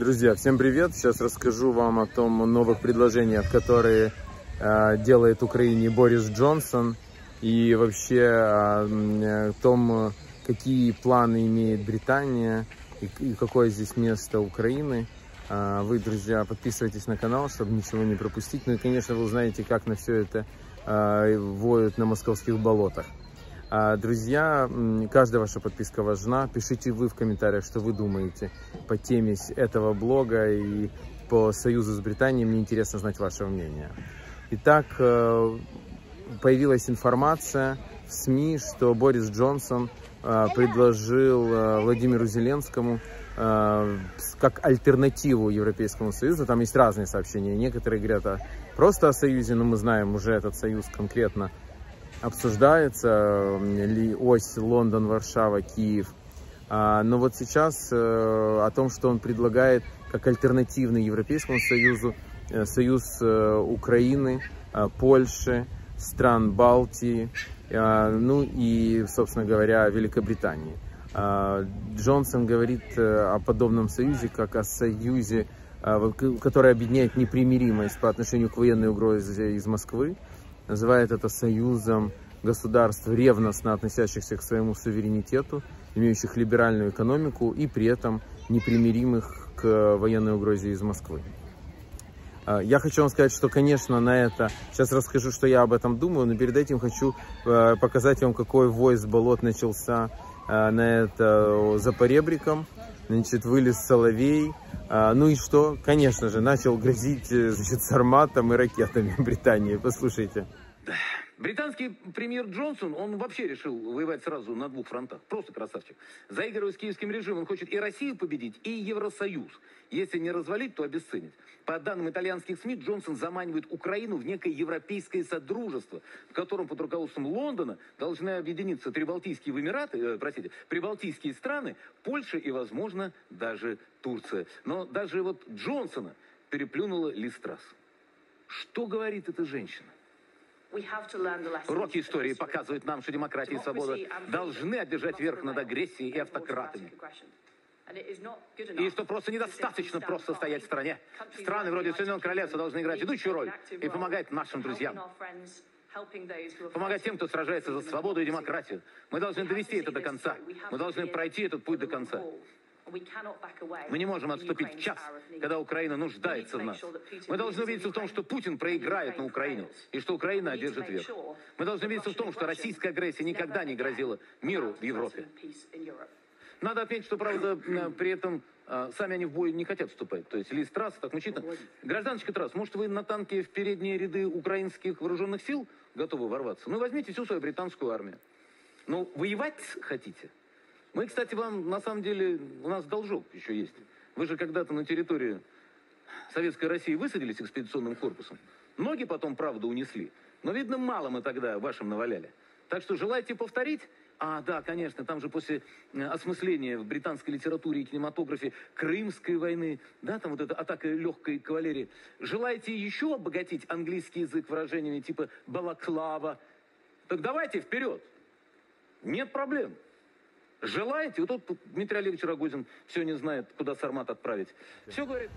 Друзья, всем привет! Сейчас расскажу вам о том новых предложениях, которые делает Украине Борис Джонсон, и вообще о том, какие планы имеет Британия и какое здесь место Украины. Вы, друзья, подписывайтесь на канал, чтобы ничего не пропустить. Ну и, конечно, вы узнаете, как на все это воют на московских болотах. Друзья, каждая ваша подписка важна. Пишите вы в комментариях, что вы думаете по теме этого блога и по союзу с Британией. Мне интересно знать ваше мнение. Итак, появилась информация в СМИ, что Борис Джонсон предложил Владимиру Зеленскому как альтернативу Европейскому союзу. Там есть разные сообщения. Некоторые говорят просто о союзе, но мы знаем, уже этот союз конкретно обсуждается, ли ось Лондон, Варшава, Киев. Но вот сейчас о том, что он предлагает как альтернативный Европейскому союзу, союз Украины, Польши, стран Балтии, ну и, собственно говоря, Великобритании. Джонсон говорит о подобном союзе, как о союзе, который объединяет непримиримость по отношению к военной угрозе из Москвы, называет это союзом государств, ревностно относящихся к своему суверенитету, имеющих либеральную экономику и при этом непримиримых к военной угрозе из Москвы. Я хочу вам сказать, что, конечно, на это... Сейчас расскажу, что я об этом думаю, но перед этим хочу показать вам, какой вой с болот начался на это за поребриком. Значит, вылез соловей. Ну и что? Конечно же, начал грозить, значит, Сарматом и ракетами Британии. Послушайте. Британский премьер Джонсон, он вообще решил воевать сразу на двух фронтах. Просто красавчик. Заигрывая с киевским режимом, он хочет и Россию победить, и Евросоюз. Если не развалить, то обесценить. По данным итальянских СМИ, Джонсон заманивает Украину в некое европейское содружество, в котором под руководством Лондона должны объединиться прибалтийские страны, Польша и, возможно, даже Турция. Но даже вот Джонсона переплюнула Листрас. Что говорит эта женщина? Уроки истории показывают нам, что демократия и свобода должны одержать верх над агрессией и автократами. И что просто недостаточно просто стоять в стране. Страны вроде Соединенного королевства должны играть ведущую роль и помогать нашим друзьям. Помогать тем, кто сражается за свободу и демократию. Мы должны довести это до конца. Мы должны пройти этот путь до конца. Мы не можем отступить в час, когда Украина нуждается в нас. Мы должны убедиться в том, что Путин проиграет на Украину, и что Украина одержит верх. Мы должны убедиться в том, что российская агрессия никогда не грозила миру в Европе. Надо отметить, что, правда, при этом сами они в бой не хотят вступать. То есть Листрас так мучительно. Гражданочка Трасс, может, вы на танке в передние ряды украинских вооруженных сил готовы ворваться? Ну, возьмите всю свою британскую армию. Но воевать хотите? Мы, кстати, вам, на самом деле, у нас должок еще есть. Вы же когда-то на территории Советской России высадились экспедиционным корпусом. Многие потом, правда, унесли. Но, видно, мало мы тогда вашим наваляли. Так что желаете повторить? А, да, конечно, там же после осмысления в британской литературе и кинематографе Крымской войны, да, там вот эта атака легкой кавалерии. Желаете еще обогатить английский язык выражениями типа «балаклава»? Так давайте вперед! Нет проблем! Желаете? Вот тут Дмитрий Олегович Рогозин все не знает, куда Сармат отправить. Все говорит.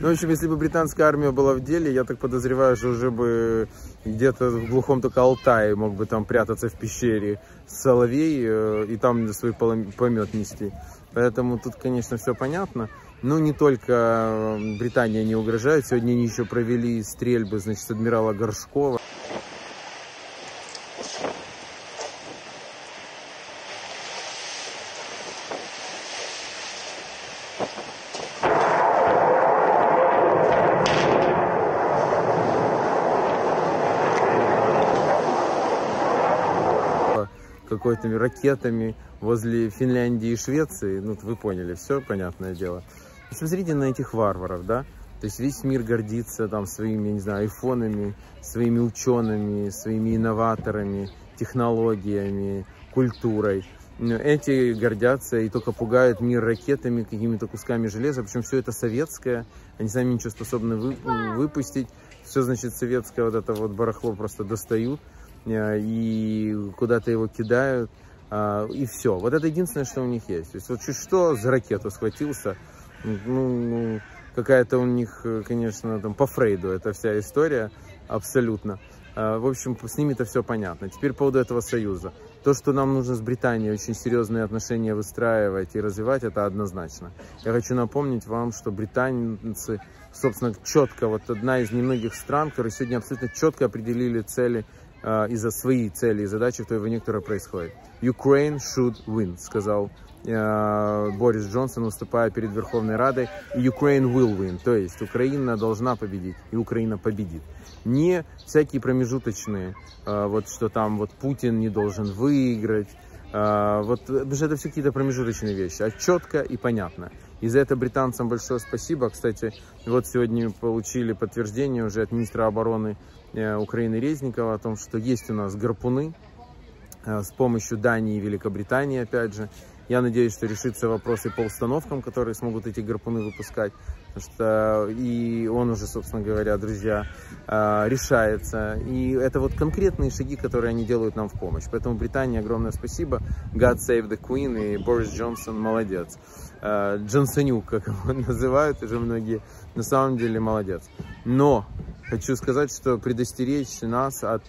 Ну, в общем, если бы британская армия была в деле, я так подозреваю, что уже бы где-то в глухом только Алтае мог бы там прятаться в пещере соловей и там свой помет нести. Поэтому тут, конечно, все понятно. Но не только Британия не угрожает. Сегодня они еще провели стрельбы, значит, адмирала Горшкова. Какой-то ракетами возле Финляндии и Швеции. Ну, вы поняли, все понятное дело. Смотрите на этих варваров, да? То есть весь мир гордится там своими, я не знаю, айфонами, своими учеными, своими инноваторами, технологиями, культурой. Но эти гордятся и только пугают мир ракетами, какими-то кусками железа. Причем все это советское, они сами ничего способны выпустить. Все, значит, советское вот это вот барахло просто достают и куда-то его кидают, и все. Вот это единственное, что у них есть. То есть вот чуть что, за ракету схватился, Ну, какая-то у них, конечно, там по Фрейду эта вся история абсолютно. В общем, с ними-то все понятно. Теперь по поводу этого союза. То, что нам нужно с Британией очень серьезные отношения выстраивать и развивать, это однозначно. Я хочу напомнить вам, что британцы, собственно, четко, вот одна из немногих стран, которые сегодня абсолютно четко определили цели, из-за свои цели и задачи в той войне, которая происходит. Ukraine should win, сказал Борис Джонсон, выступая перед Верховной Радой. Ukraine will win, то есть Украина должна победить, и Украина победит. Не всякие промежуточные, вот что там вот Путин не должен выиграть, вот, потому что это все какие-то промежуточные вещи, а четко и понятно. И за это британцам большое спасибо. Кстати, вот сегодня получили подтверждение уже от министра обороны Украины Резникова о том, что есть у нас гарпуны с помощью Дании и Великобритании, опять же. Я надеюсь, что решится вопрос и по установкам, которые смогут эти гарпуны выпускать. Потому что и он уже, собственно говоря, друзья, решается. И это вот конкретные шаги, которые они делают нам в помощь. Поэтому Британии огромное спасибо. God save the Queen, и Борис Джонсон молодец. Джонсонюк, как его называют уже многие, на самом деле молодец. Но хочу сказать, что предостеречь нас от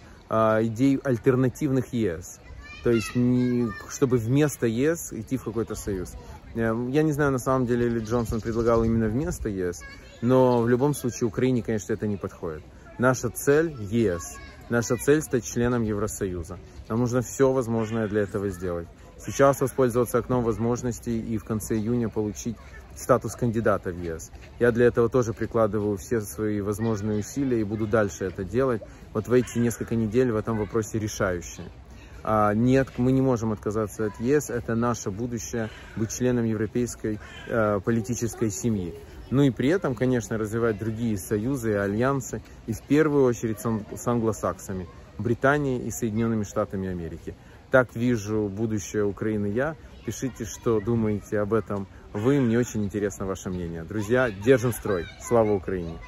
идей альтернативных ЕС. То есть, чтобы вместо ЕС идти в какой-то союз. Я не знаю, на самом деле, ли Джонсон предлагал именно вместо ЕС, но в любом случае Украине, конечно, это не подходит. Наша цель – ЕС. Наша цель – стать членом Евросоюза. Нам нужно все возможное для этого сделать. Сейчас воспользоваться окном возможностей и в конце июня получить статус кандидата в ЕС. Я для этого тоже прикладываю все свои возможные усилия и буду дальше это делать. Вот в эти несколько недель в этом вопросе решающие. Нет, мы не можем отказаться от ЕС, это наше будущее, быть членом европейской политической семьи. Ну и при этом, конечно, развивать другие союзы и альянсы, и в первую очередь с англосаксами, Британией и Соединенными Штатами Америки. Так вижу будущее Украины я. Пишите, что думаете об этом вы, мне очень интересно ваше мнение. Друзья, держим строй, слава Украине!